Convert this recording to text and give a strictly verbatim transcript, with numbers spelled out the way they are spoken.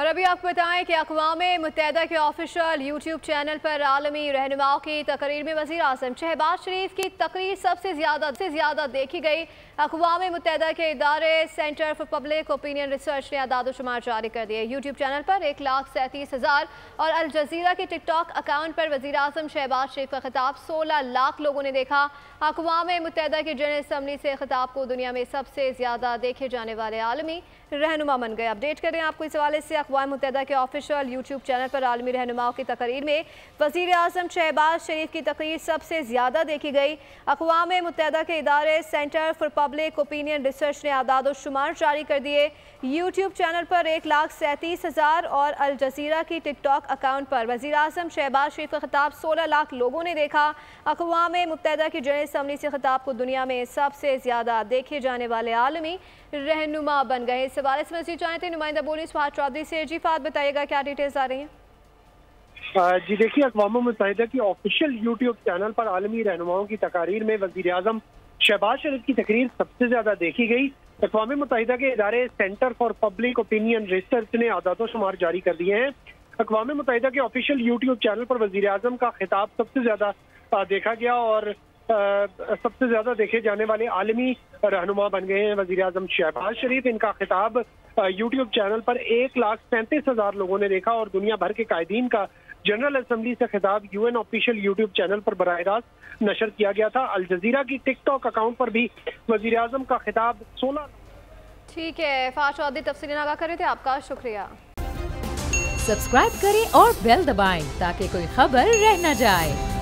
और अभी आपको बताएं कि अक़वाम-ए-मुत्तहिदा के ऑफिशियल यूट्यूब चैनल पर आलमी रहनुमाओं की तकरीर में वज़ीर-ए-आज़म शहबाज शरीफ की तकरीर सबसे ज़्यादा से ज़्यादा देखी गई। अक़वाम-ए-मुत्तहिदा के इदारे centre for public opinion research ने आदाद व शुमार जारी कर दिए। यूट्यूब चैनल पर एक लाख सैंतीस हज़ार और अल जज़ीरा के टिकटॉक अकाउंट पर वज़ीर-ए-आज़म शहबाज शरीफ का खिताब सोलह लाख लोगों ने देखा। अक़वाम-ए-मुत्तहिदा की जनरल असम्बली से खिताब को दुनिया में सबसे ज़्यादा देखे जाने वाले आलमी रहनुमा बन गए। अपडेट करें आपको इस हवाले से अक़वाम-ए-मुत्तहिदा के ऑफिशियल यूट्यूब चैनल पर आलमी रहनुमाओं की तकरीर में वज़ीर-ए-आज़म शहबाज शरीफ की तकरीर सबसे ज़्यादा देखी गई। अक़वाम-ए-मुत्तहिदा के इदारे centre for public opinion research ने आदाद व शुमार जारी कर दिए। यूट्यूब चैनल पर एक लाख सैंतीस हज़ार और अल जज़ीरा की टिकटॉक अकाउंट पर वज़ीर-ए-आज़म शहबाज शरीफ का खिताब सोलह लाख लोगों ने देखा। अक़वाम-ए-मुत्तहिदा की जनरल असम्बली से खिताब को दुनिया में सबसे ज़्यादा देखे जाने वाले आलमी रहनुमा बन गए। इस हवाले से मज़ीद जानते हैं नुमाइंदा बोली सुहाग चौधरी से। जी फात, बताइएगा क्या डिटेल्स आ रही हैं? जी देखिए, अक़वाम-ए-मुत्तहिदा की ऑफिशियल यूट्यूब चैनल पर आलमी रहनुमाओं की तकारीर में वज़ीर-ए-आज़म शहबाज शरीफ की तकरीर सबसे ज़्यादा देखी गई। अक़वाम-ए-मुत्तहिदा के इदारे centre for public opinion research ने आदाद शुमार जारी कर दिए हैं। अक़वाम-ए-मुत्तहिदा के ऑफिशियल यूट्यूब चैनल पर वज़ीर-ए-आज़म का खिताब सबसे ज़्यादा देखा गया और सबसे ज़्यादा देखे जाने वाले आलमी रहनुमा बन गए हैं वज़ीर-ए-आज़म शहबाज शरीफ। इनका खिताब यूट्यूब चैनल पर एक लाख सैंतीस हज़ार लोगों ने देखा और दुनिया भर के कायदीन का जनरल असम्बली से खिताब यूएन ऑफिशियल यूट्यूब चैनल पर बराह रास्त नशर किया गया था। अल जज़ीरा की टिकटॉक अकाउंट पर भी वज़ीर-ए-आज़म का खिताब सोलह। ठीक है, फाश चौधरी तफसील आगा करे थे, आपका शुक्रिया। सब्सक्राइब करें और बेल दबाएं ताकि कोई खबर रह न जाए।